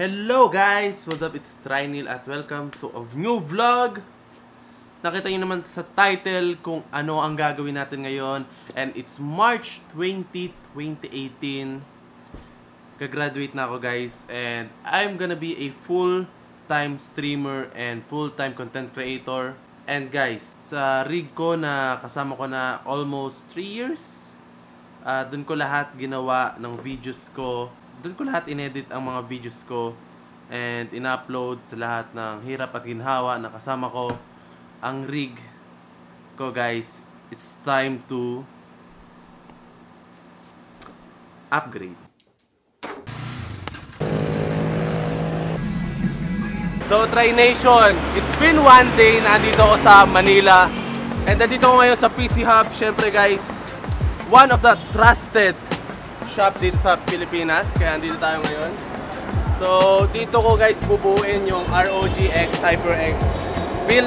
Hello guys! What's up? It's Trinil at welcome to a new vlog! Nakita nyo naman sa title kung ano ang gagawin natin ngayon. And it's March 20, 2018. Gagraduate na ako guys. And I'm gonna be a full-time streamer and full-time content creator. And guys, sa rig ko na kasama ko na almost 3 years, dun ko lahat ginawa ng videos ko. Doon ko lahat inedit ang mga videos ko and in-upload sa lahat ng hirap at ginhawa na kasama ko ang rig ko guys. It's time to upgrade. So Tri-Nation, it's been one day na andito ako sa Manila and andito ko ngayon sa PC Hub. Syempre guys, one of the trusted shop dito sa Pilipinas, kaya andito tayo ngayon. So dito ko guys bubuuin yung ROGX HyperX build.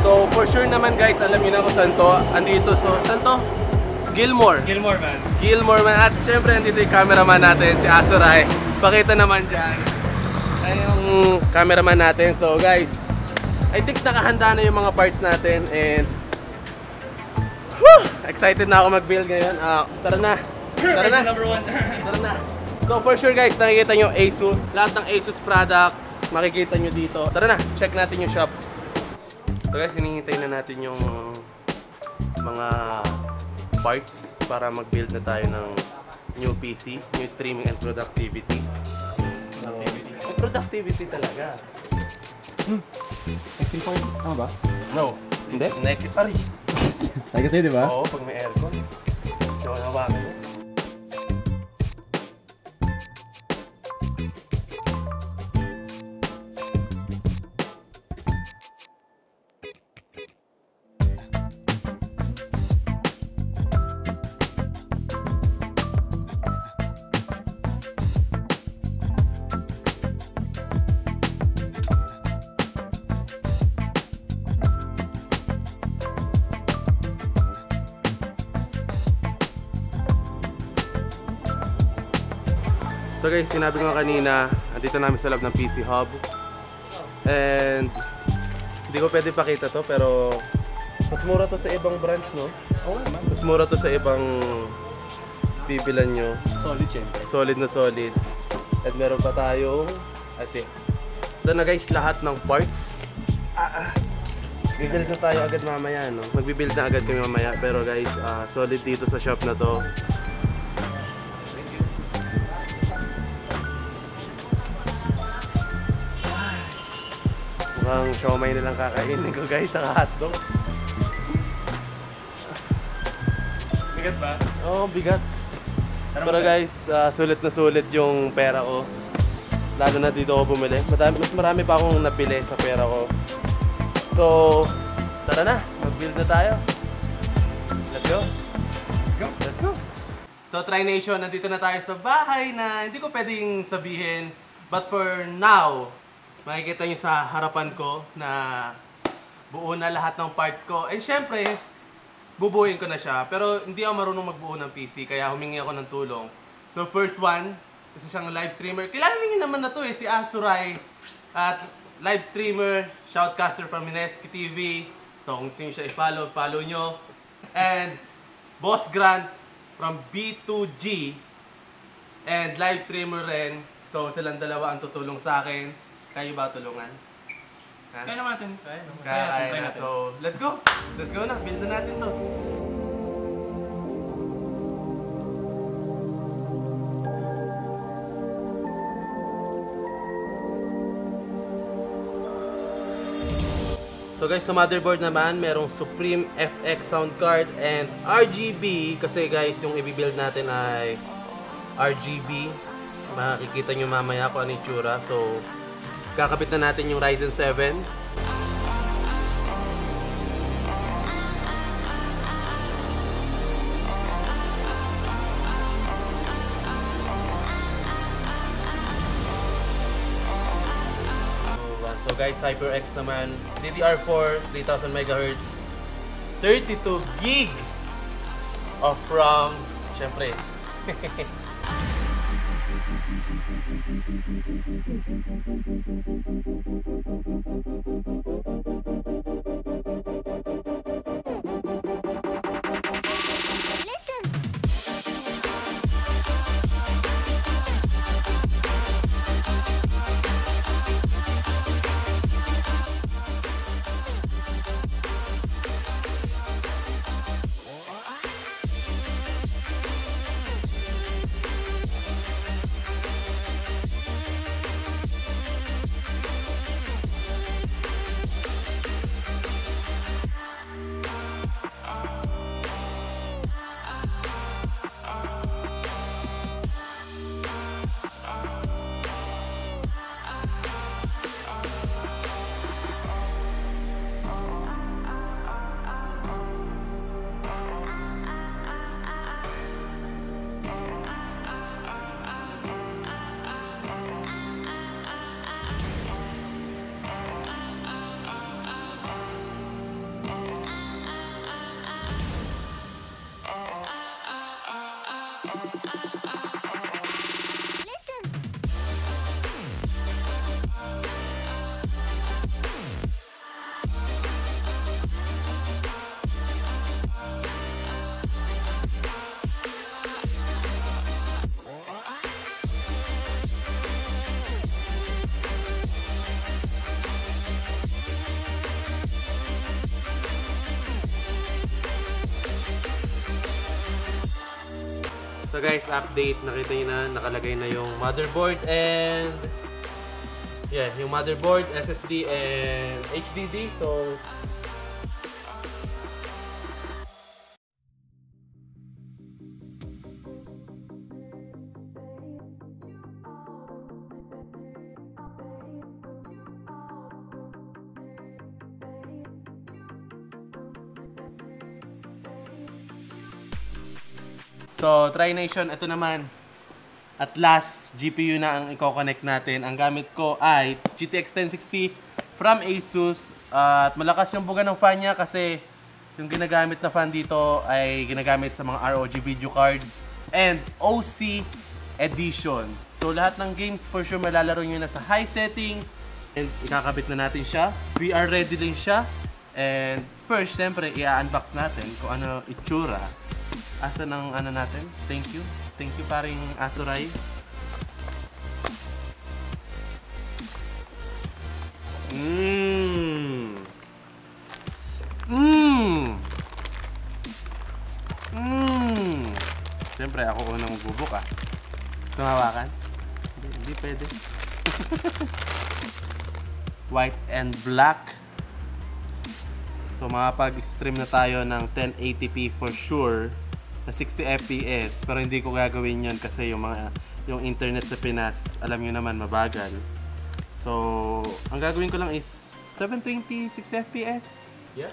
So for sure naman guys, alam niyo na kung saan to. Andito, so saan to? Gilmore. Gilmore man. Gilmore man. At syempre andito yung cameraman natin, si Asuray. Pakita naman dyan. Ayan yung cameraman natin. So guys, I think nakahanda na yung mga parts natin and whew, excited na ako mag-build ngayon. Tara na. Tara na. So for sure guys, nakikita nyo Asus. Lahat ng Asus product, makikita nyo dito. Tara na, check natin yung shop. So guys, hinihintay na natin yung mga parts para mag-build na tayo ng new PC, new streaming and productivity. Productivity talaga. Extreme point, tama ba? No. Hindi? Naked. Aray. Sabi kasi, di ba? Oo, pag may aircon. So, hawakan mo. So guys, sinabi ko kanina, andito namin sa lab ng PC Hub. And hindi ko pwede pakita to, pero mas mura to sa ibang branch, no? Oo naman. Mas mura to sa ibang bibilan nyo. Solid syempre. Solid na solid. At meron pa tayong ate. Ito na guys, lahat ng parts. Bibuild na tayo agad mamaya, no? Magbibuild na agad kami mamaya. Pero guys, solid dito sa shop na to. Ang siomay nilang kakainin ko guys, saka hotdog. Bigat ba? Oo, bigat. Pero guys, sulit na sulit yung pera ko. Lalo na dito ako bumili. Mas marami pa akong napili sa pera ko. So, tara na. Mag-build na tayo. Let's go. Let's go. Let's go. So Tri-Nation, nandito na tayo sa bahay na hindi ko pwedeng sabihin. But for now, makikita nyo sa harapan ko na buo na lahat ng parts ko. And syempre, bubuuin ko na siya. Pero hindi ako marunong magbuo ng PC, kaya humingi ako ng tulong. So first one, isa siyang live streamer. Kilala nyo naman na to eh, si Asuray. At live streamer, shoutcaster from Mineski TV. So kung sino siya i-follow, follow nyo. And Boss Grant from B2G. And live streamer rin. So silang dalawa ang tutulong sa akin. Kayo ba tulungan? Kaya naman natin. Kaya na. So, let's go! Let's go na. Build na natin to. So guys, sa motherboard naman, merong Supreme FX sound card and RGB. Kasi guys, yung i-build natin ay RGB. Makikita nyo mamaya kung ano yung tsura. So, kakabit na natin yung Ryzen 7. So guys, HyperX naman. DDR4, 3000 MHz, 32 gig of RAM. Siyempre. So guys, update, nakita nyo na, nakalagay na yung motherboard and yeah, yung motherboard, SSD and HDD. So Tri-Nation, ito naman. At last, GPU na ang i-connect natin. Ang gamit ko ay GTX 1060 from Asus. At malakas yung buga ng fan niya kasi yung ginagamit na fan dito ay ginagamit sa mga ROG video cards and OC edition. So lahat ng games for sure malalaro nyo na sa high settings. And ikakabit na natin siya. VR ready din siya. And first, syempre, i-unbox natin kung ano itsura. Asa ng ano natin? Thank you. Thank you paring Asuray. Siyempre ako unang bubukas. Sumawakan? Hindi pwede. White and black. So makapag-stream na tayo ng 1080p for sure. Na 60 FPS, pero hindi ko gagawin yun kasi yung internet sa Pinas, alam nyo naman, mabagal. So ang gagawin ko lang is 720, 60 FPS. Yeah.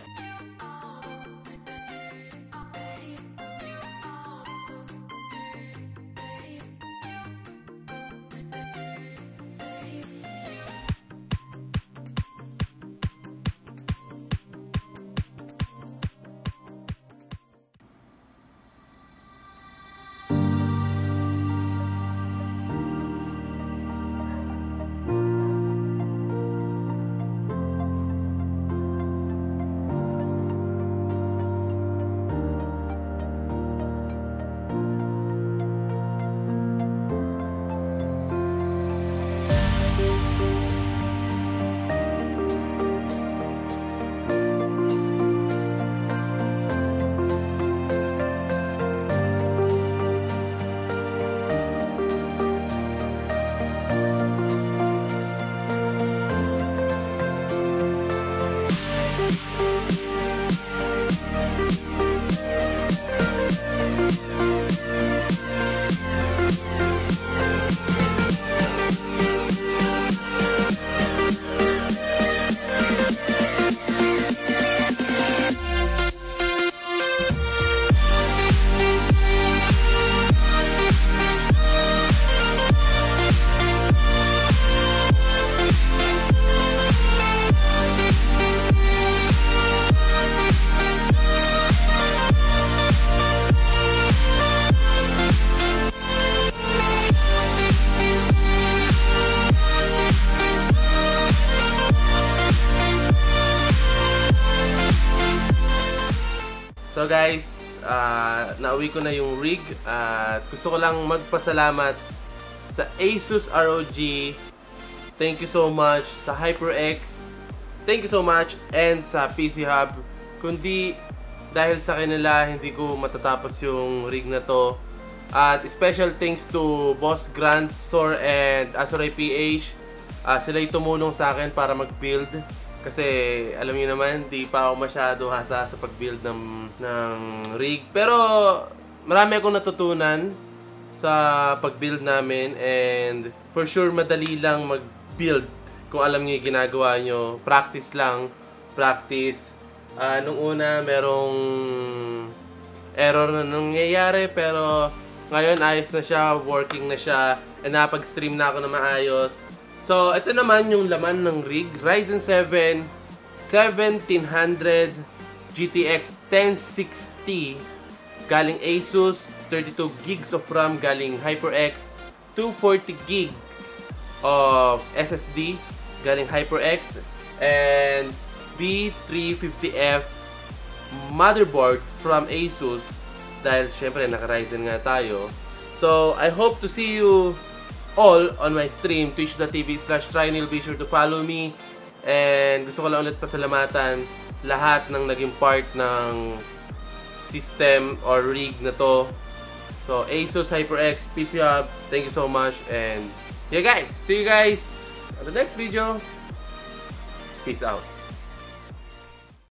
So guys, nauwi ko na yung rig at gusto ko lang magpasalamat sa Asus ROG. Thank you so much. Sa HyperX, thank you so much. And sa PC Hub, kundi dahil sa kanila hindi ko matatapos yung rig na to. At special thanks to Boss Grant, Grantsor and Asuray PH. Sila yung tumulong sa akin para mag-build. Kasi alam niyo naman, di pa ako masyado hasa sa pag-build ng rig. Pero marami akong natutunan sa pag-build namin. And for sure, madali lang mag-build. Kung alam niyo yung ginagawa nyo, practice lang. Practice. Nung una, merong error na nangyayari. Pero ngayon, ayos na siya, working na siya, and napag-stream na ako na maayos. So, ito naman yung laman ng rig. Ryzen 7 1700 GTX 1060 galing Asus, 32 gigs of RAM galing HyperX, 240 gigs of SSD galing HyperX, and B350F motherboard from Asus. Dahil syempre naka-Ryzen nga tayo. So, I hope to see you all on my stream, twitch.tv/trinhil. Be sure to follow me. And gusto ko lang ulit pasalamatan lahat ng naging part ng system or rig na to. So, Asus, HyperX, PC Hub, thank you so much. And yeah guys, see you guys on the next video. Peace out.